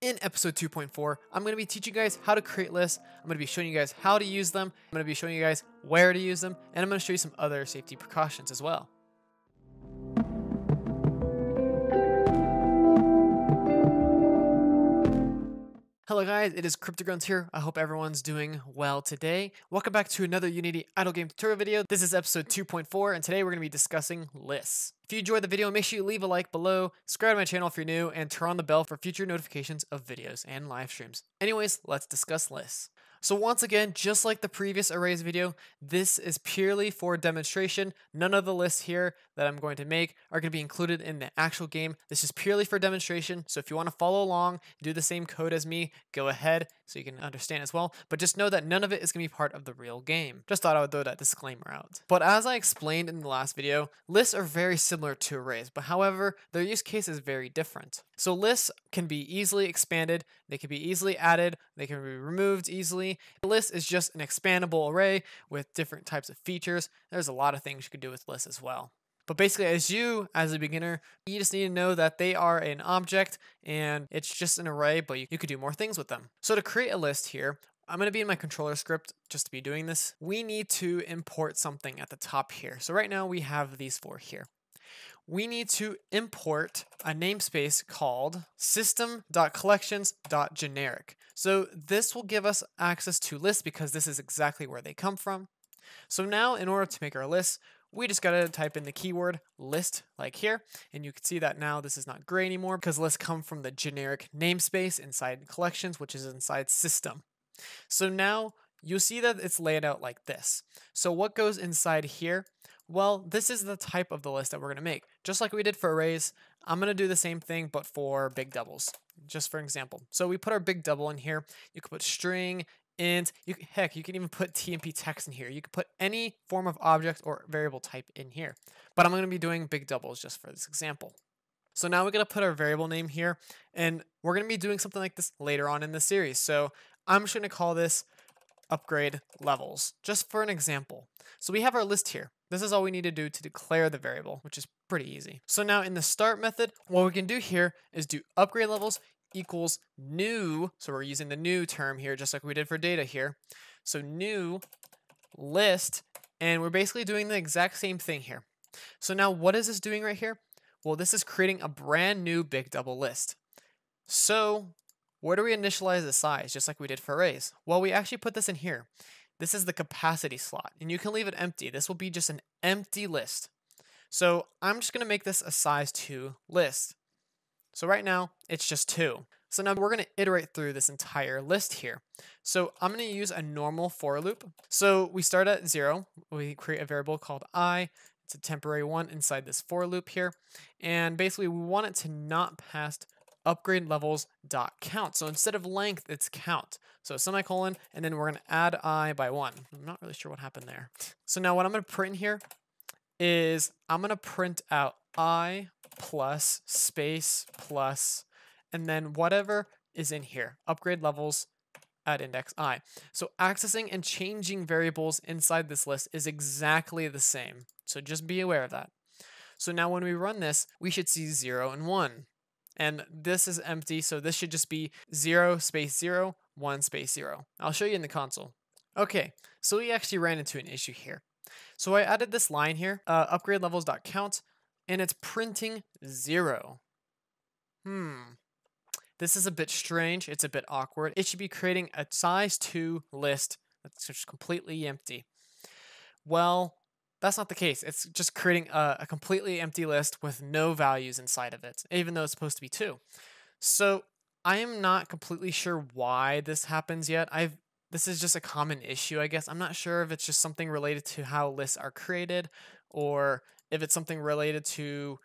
In episode 2.4, I'm going to be teaching you guys how to create lists. I'm going to be showing you guys how to use them. I'm going to be showing you guys where to use them. And I'm going to show you some other safety precautions as well. Hello guys, it is CryptoGrounds here. I hope everyone's doing well today. Welcome back to another Unity Idle Game Tutorial video. This is episode 2.4 and today we're going to be discussing lists. If you enjoyed the video, make sure you leave a like below, subscribe to my channel if you're new, and turn on the bell for future notifications of videos and live streams. Anyways, let's discuss lists. So once again, just like the previous arrays video, this is purely for demonstration. None of the lists here that I'm going to make are going to be included in the actual game. This is purely for demonstration. So if you want to follow along, do the same code as me, go ahead so you can understand as well. But just know that none of it is going to be part of the real game. Just thought I would throw that disclaimer out. But as I explained in the last video, lists are very similar to arrays, but however, their use case is very different. So lists can be easily expanded, they can be easily added, they can be removed easily. A list is just an expandable array with different types of features. There's a lot of things you can do with lists as well. But basically, as a beginner, you just need to know that they are an object and it's just an array, but you could do more things with them. So to create a list here, I'm gonna be in my controller script just to be doing this. We need to import something at the top here. So right now we have these four here. We need to import a namespace called System.Collections.Generic. So this will give us access to lists because this is exactly where they come from. So now in order to make our list, we just gotta type in the keyword list like here. And you can see that now this is not gray anymore because lists come from the generic namespace inside collections, which is inside system. So now you'll see that it's laid out like this. So what goes inside here? Well, this is the type of the list that we're gonna make. Just like we did for arrays, I'm gonna do the same thing, but for big doubles, just for example. So we put our big double in here. You can put string, int, heck, you can even put TMP text in here. You can put any form of object or variable type in here, but I'm gonna be doing big doubles just for this example. So now we're gonna put our variable name here and we're gonna be doing something like this later on in the series. So I'm just gonna call this upgrade levels, just for an example. So we have our list here. This is all we need to do to declare the variable, which is pretty easy. So now in the start method, what we can do here is do upgrade levels equals new. So we're using the new term here, just like we did for data here. So new list, and we're basically doing the exact same thing here. So now what is this doing right here? Well, this is creating a brand new big double list. So where do we initialize the size, just like we did for arrays? Well, we actually put this in here. This is the capacity slot, and you can leave it empty. This will be just an empty list. So I'm just gonna make this a size 2 list. So right now, it's just 2. So now we're gonna iterate through this entire list here. So I'm gonna use a normal for loop. So we start at 0, we create a variable called I, it's a temporary one inside this for loop here. And basically we want it to not pass upgrade levels dot count. So instead of length, it's count. So semicolon, and then we're gonna add I by 1. I'm not really sure what happened there. So now what I'm gonna print here is I'm gonna print out I plus space plus, and then whatever is in here, upgrade levels at index I. So accessing and changing variables inside this list is exactly the same. So just be aware of that. So now when we run this, we should see 0 and 1. And this is empty, so this should just be 0 space 0, 1 space 0. I'll show you in the console. Okay, so we actually ran into an issue here. So I added this line here, upgrade levels.count, and it's printing 0. This is a bit strange, it's a bit awkward. It should be creating a size 2 list that's just completely empty. Well, that's not the case. It's just creating a completely empty list with no values inside of it, even though it's supposed to be 2. So I am not completely sure why this happens yet. This is just a common issue, I guess. I'm not sure if it's just something related to how lists are created or if it's something related to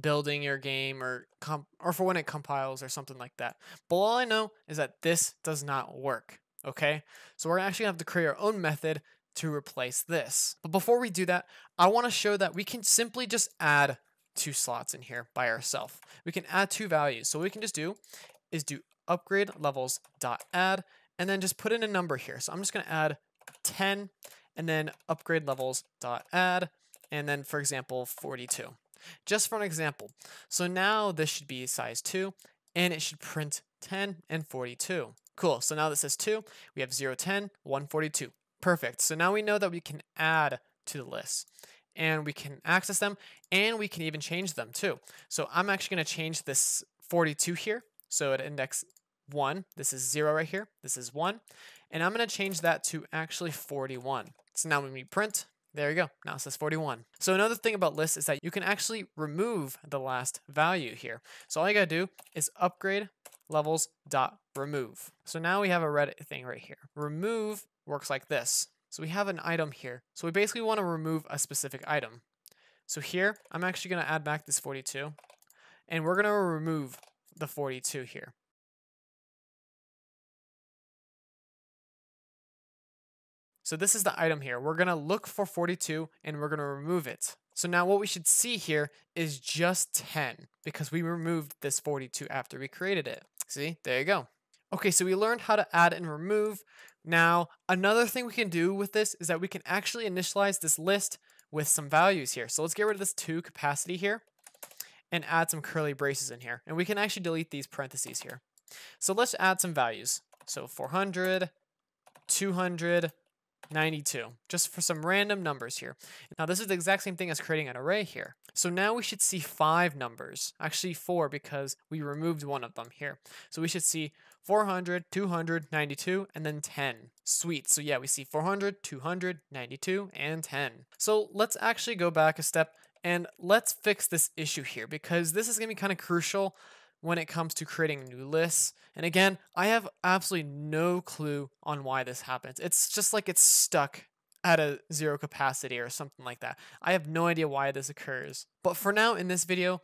building your game or for when it compiles or something like that. But all I know is that this does not work, okay? So we're actually gonna have to create our own method to replace this. But before we do that, I want to show that we can simply just add 2 slots in here by ourselves. We can add 2 values. So what we can just do is do upgrade levels dot add, and then just put in a number here. So I'm just going to add 10, and then upgrade levels dot add, and then for example 42, just for an example. So now this should be size 2, and it should print 10 and 42. Cool, so now this is 2, we have 0, 10, 142. Perfect, so now we know that we can add to the list and we can access them and we can even change them too. So I'm actually gonna change this 42 here. So at index 1, this is 0 right here, this is 1, and I'm gonna change that to actually 41. So now when we print, there you go, now it says 41. So another thing about lists is that you can actually remove the last value here. So all you gotta do is upgrade levels.remove. So now we have a red thing right here. Remove works like this. So we have an item here. So we basically wanna remove a specific item. So here, I'm actually gonna add back this 42, and we're gonna remove the 42 here. So this is the item here. We're gonna look for 42 and we're gonna remove it. So now what we should see here is just 10 because we removed this 42 after we created it. See, there you go. Okay, so we learned how to add and remove. Now, another thing we can do with this is that we can actually initialize this list with some values here. So let's get rid of this 2 capacity here and add some curly braces in here. And we can actually delete these parentheses here. So let's add some values. So 400, 200, 92, just for some random numbers here. Now this is the exact same thing as creating an array here. So now we should see 5 numbers, actually 4 because we removed one of them here. So we should see 400, 200, 92, and then 10. Sweet, so yeah, we see 400, 200, 92, and 10. So let's actually go back a step and let's fix this issue here because this is gonna be kind of crucial when it comes to creating new lists. And again, I have absolutely no clue on why this happens. It's just like it's stuck at a 0 capacity or something like that. I have no idea why this occurs. But for now in this video,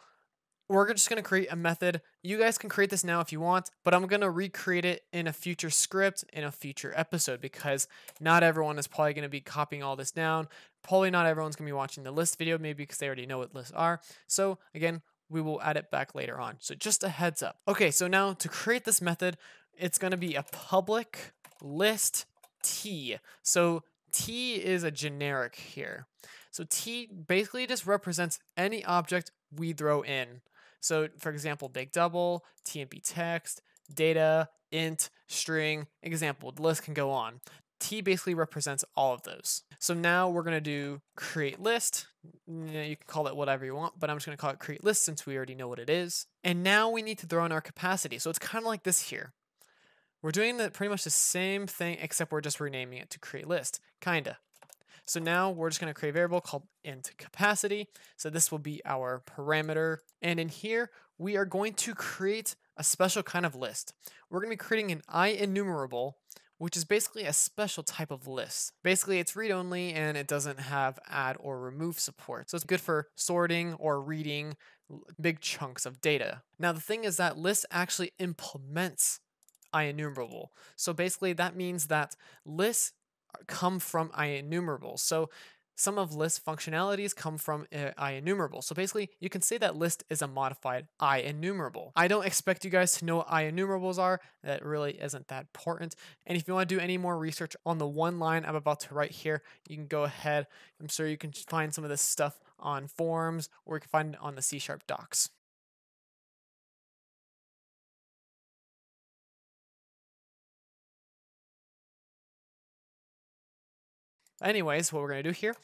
we're just gonna create a method. You guys can create this now if you want, but I'm gonna recreate it in a future script, in a future episode, because not everyone is probably gonna be copying all this down. Probably not everyone's gonna be watching the list video, maybe because they already know what lists are. So again, we will add it back later on. So just a heads up. Okay, so now to create this method, it's gonna be a public list T. So T is a generic here. So T basically just represents any object we throw in. So for example, big double, TMP text, data, int, string, example, the list can go on. T basically represents all of those. So now we're gonna do create list. You can call it whatever you want, but I'm just gonna call it create list since we already know what it is. And now we need to throw in our capacity. So it's kind of like this here. We're doing pretty much the same thing, except we're just renaming it to create list, kinda. So now we're just gonna create a variable called int capacity. So this will be our parameter. And in here, we are going to create a special kind of list. We're gonna be creating an IEnumerable, which is basically a special type of list. Basically, it's read-only and it doesn't have add or remove support. So it's good for sorting or reading big chunks of data. Now, the thing is that list actually implements IEnumerable. So basically, that means that lists come from IEnumerable. So some of list functionalities come from IEnumerable. So basically, you can say that list is a modified IEnumerable. I don't expect you guys to know what IEnumerables are. That really isn't that important. And if you want to do any more research on the one line I'm about to write here, you can go ahead. I'm sure you can find some of this stuff on forums, or you can find it on the C# docs. Anyways, what we're gonna do here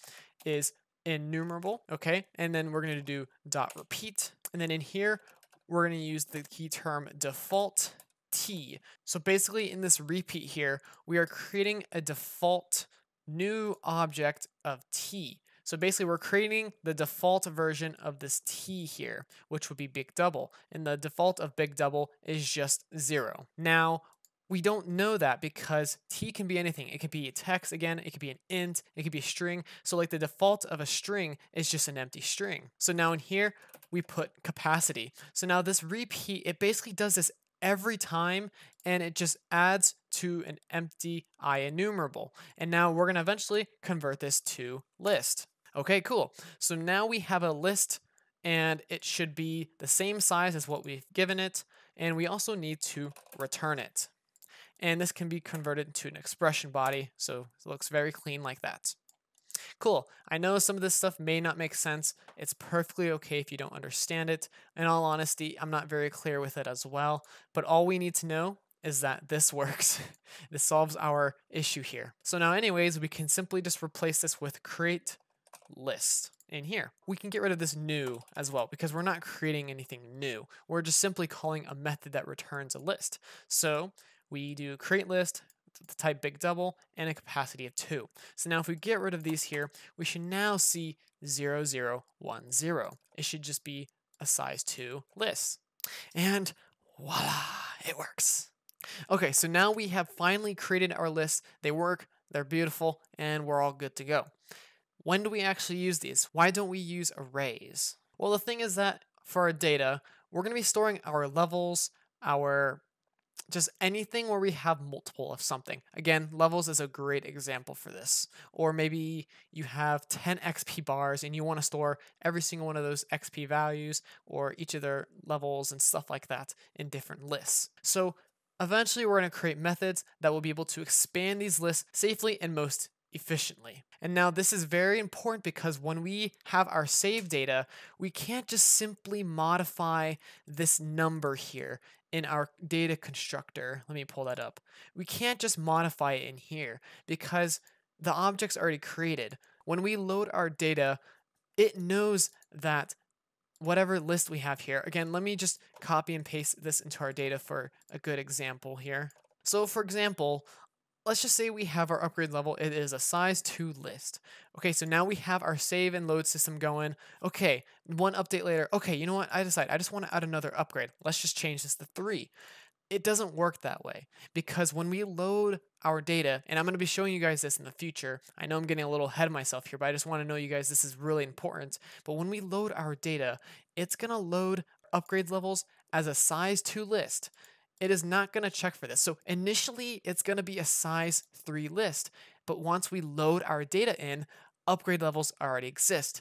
is enumerable, okay? And then we're gonna do dot repeat. And then in here, we're gonna use the key term default T. So basically in this repeat here, we are creating a default new object of T. So basically we're creating the default version of this T here, which would be big double. And the default of big double is just 0. Now, we don't know that because T can be anything. It could be a text again, it could be an int, it could be a string. So like the default of a string is just an empty string. So now in here, we put capacity. So now this repeat, it basically does this every time and it just adds to an empty IEnumerable. And now we're gonna eventually convert this to list. Okay, cool. So now we have a list and it should be the same size as what we've given it. And we also need to return it. And this can be converted into an expression body, so it looks very clean like that. Cool. I know some of this stuff may not make sense. It's perfectly okay if you don't understand it. In all honesty, I'm not very clear with it as well, but all we need to know is that this works. This solves our issue here. So now anyways, we can simply just replace this with create list in here. We can get rid of this new as well because we're not creating anything new. We're just simply calling a method that returns a list. So we do create list, type big double, and a capacity of 2. So now if we get rid of these here, we should now see 0010. It should just be a size 2 list. And voila, it works. Okay, so now we have finally created our lists. They work, they're beautiful, and we're all good to go. When do we actually use these? Why don't we use arrays? Well, the thing is that for our data, we're going to be storing our levels, our just anything where we have multiple of something. Again, levels is a great example for this. Or maybe you have 10 XP bars and you want to store every single one of those XP values or each of their levels and stuff like that in different lists. So eventually we're going to create methods that will be able to expand these lists safely and most efficiently. And now this is very important because when we have our save data, we can't just simply modify this number here in our data constructor. Let me pull that up. We can't just modify it in here because the object's already created. When we load our data, it knows that whatever list we have here, again, let me just copy and paste this into our data for a good example here. So for example, let's just say we have our upgrade level. It is a size 2 list. Okay, so now we have our save and load system going. Okay, one update later. Okay, you know what? I decide I just want to add another upgrade. Let's just change this to 3. It doesn't work that way because when we load our data, and I'm going to be showing you guys this in the future. I know I'm getting a little ahead of myself here, but I just want to know you guys this is really important. But when we load our data, it's going to load upgrade levels as a size 2 list. It is not going to check for this. So initially it's going to be a size 3 list, but once we load our data in, upgrade levels already exist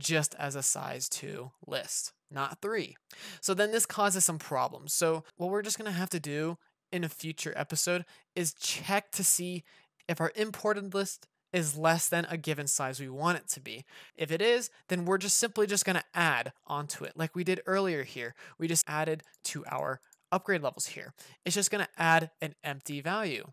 just as a size 2 list, not 3. So then this causes some problems. So what we're just going to have to do in a future episode is check to see if our imported list is less than a given size we want it to be. If it is, then we're just simply just going to add onto it like we did earlier here. We just added to our upgrade levels here. It's just going to add an empty value.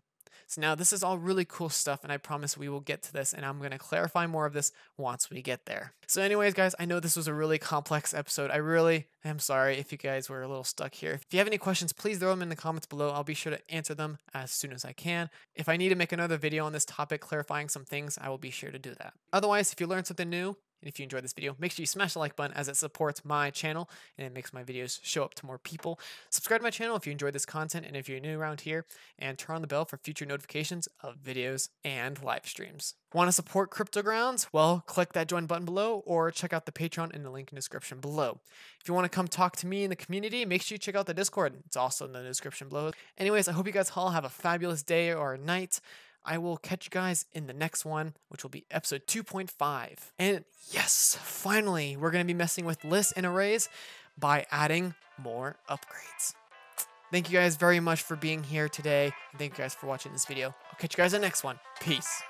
So now this is all really cool stuff, and I promise we will get to this, and I'm going to clarify more of this once we get there. So anyways, guys, I know this was a really complex episode. I really am sorry if you guys were a little stuck here. If you have any questions, please throw them in the comments below. I'll be sure to answer them as soon as I can. If I need to make another video on this topic clarifying some things, I will be sure to do that. Otherwise, if you learned something new, and if you enjoyed this video, make sure you smash the like button as it supports my channel and it makes my videos show up to more people. Subscribe to my channel if you enjoyed this content and if you're new around here, and turn on the bell for future notifications of videos and live streams. Want to support CryptoGrounds? Well, click that join button below or check out the Patreon in the link in the description below. If you want to come talk to me in the community, make sure you check out the Discord. It's also in the description below. Anyways, I hope you guys all have a fabulous day or night. I will catch you guys in the next one, which will be episode 2.5. And yes, finally, we're going to be messing with lists and arrays by adding more upgrades. Thank you guys very much for being here today. Thank you guys for watching this video. I'll catch you guys in the next one. Peace.